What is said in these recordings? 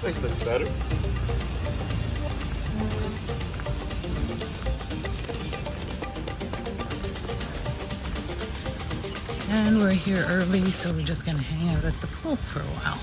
This place looks better. And we're here early, so we're just gonna hang out at the pool for a while.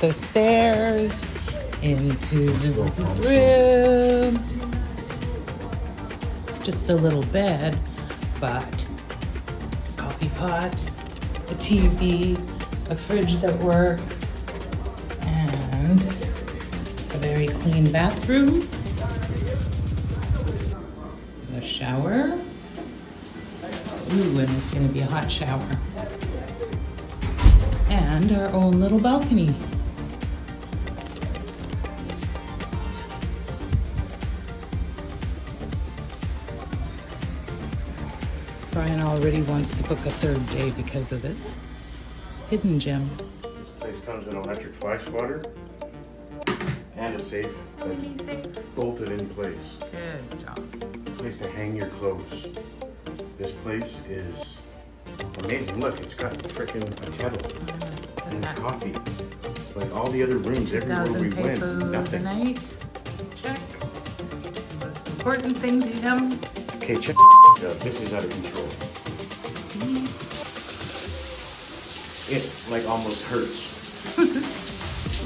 The stairs into the room. Just a little bed, but a coffee pot, a TV, a fridge that works, and a very clean bathroom. The shower. Ooh, and it's gonna be a hot shower. And our own little balcony. Brian already wants to book a third day because of this hidden gem. This place comes with an electric flash water and a safe that's bolted in place. Good job. A place to hang your clothes. This place is amazing. Look, it's got frickin' a kettle and coffee. Like all the other rooms, everywhere we went, nothing. Night. Check. Most important thing to him. Okay, check. This is out of control. It like almost hurts.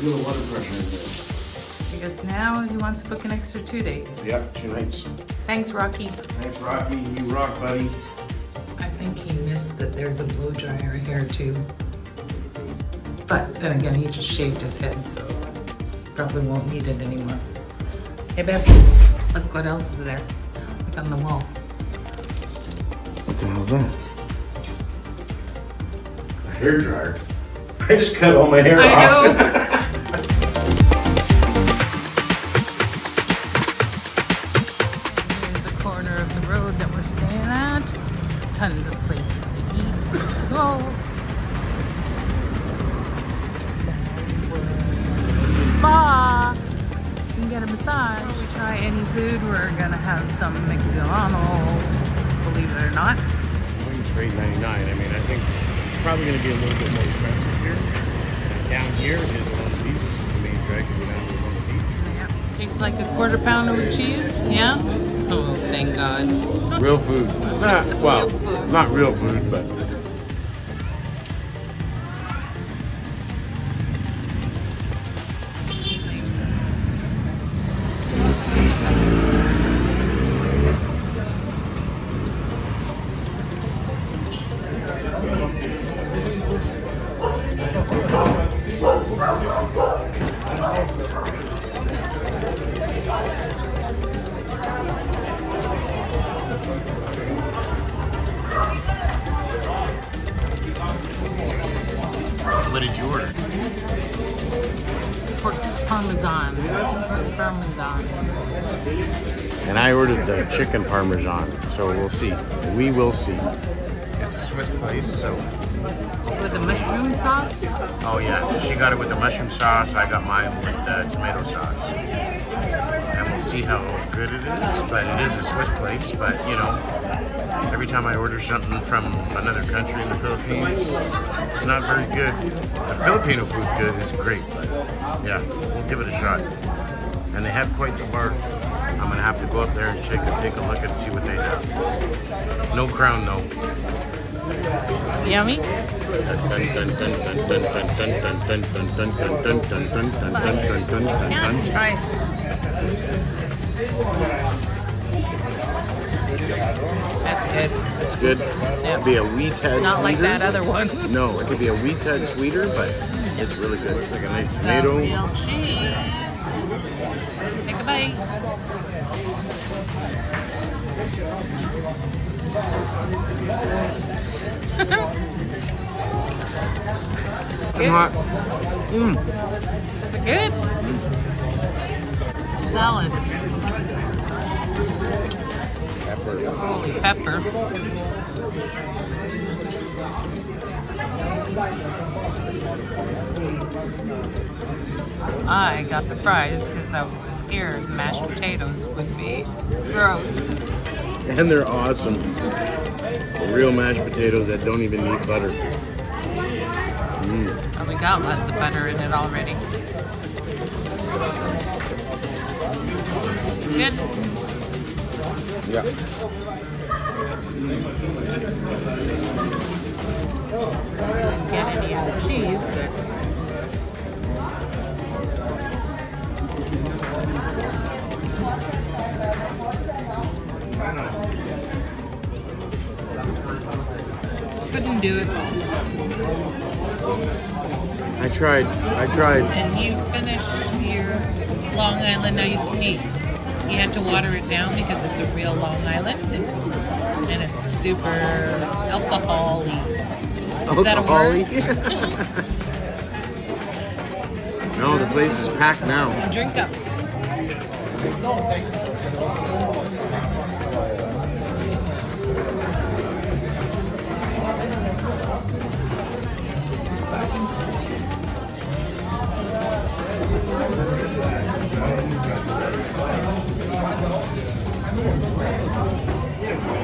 Real water pressure in there. Because now he wants to book an extra 2 days. Yep, 2 nights. Thanks, Rocky. Thanks, Rocky. You rock, buddy. I think he missed that there's a blow dryer here too. But then again, he just shaved his head, so probably won't need it anymore. Hey, babe, look what else is there. Look on the wall. What the hell's that? A hair dryer. I just cut all my hair off. I know. Here's the corner of the road that we're staying at. Tons of places to eat. Spa. You can get a massage. Before we try any food, we're gonna have some McDonald's. Believe it or not. I think it's $8.99. I mean, I think it's probably going to be a little bit more expensive here. Down here is Alona Beach. This is the main drag to go down to Alona Beach. Yeah. Tastes like a quarter pounder with cheese. Yeah? Oh, thank God. Real food. Well, not real food, but... What did you order? Pork parmesan. Pork parmesan. And I ordered the chicken parmesan, so we'll see. We will see. It's a Swiss place, so. With a mushroom sauce? Oh yeah, she got it with the mushroom sauce, I got mine with the tomato sauce. And we'll see how good it is, but it is a Swiss place, but you know, every time I order something from another country in the Philippines, it's not very good. The Filipino food good is great, but yeah, we'll give it a shot. And they have quite the bar. I'm gonna have to go up there and take a look and see what they have. No crown though. Yummy? That's good. It's good. Yep. It'll be a wee tad sweeter. Not like that other one. No, it could be a wee tad sweeter, but it's really good. It's like a nice tomato. Some cheese. Take a bite. Is it good? Salad. Pepper. Holy pepper. I got the fries because I was scared mashed potatoes would be gross. And they're awesome. The real mashed potatoes that don't even need butter. Mm. Oh, we got lots of butter in it already. Good? Yeah. Didn't get any of the cheese, but... Couldn't do it. I tried. And you finished your Long Island iced tea. You had to water it down because it's a real Long Island and it's super alcohol-y. Is that a word? No, the place is packed now. And drink up.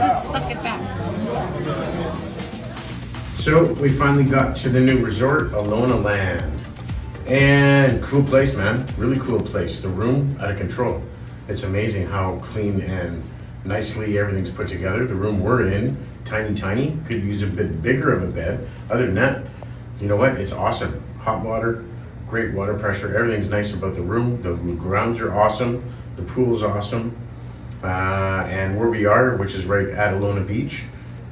Let's suck it back. So we finally got to the new resort, Alona Land. And cool place, man. Really cool place. The room out of control. It's amazing how clean and nicely everything's put together. The room we're in, tiny, could use a bit bigger of a bed. Other than that, you know what? It's awesome. Hot water, great water pressure. Everything's nice about the room. The grounds are awesome. The pool's awesome. And where we are, which is right at Alona Beach,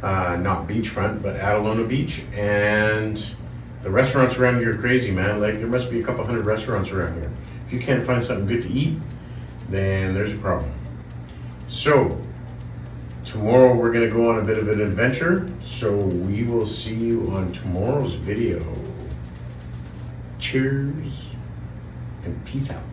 not beachfront, but at Alona Beach. And the restaurants around here are crazy, man. Like, there must be a couple hundred restaurants around here. If you can't find something good to eat, then there's a problem. So tomorrow we're gonna go on a bit of an adventure. So we will see you on tomorrow's video. Cheers and peace out.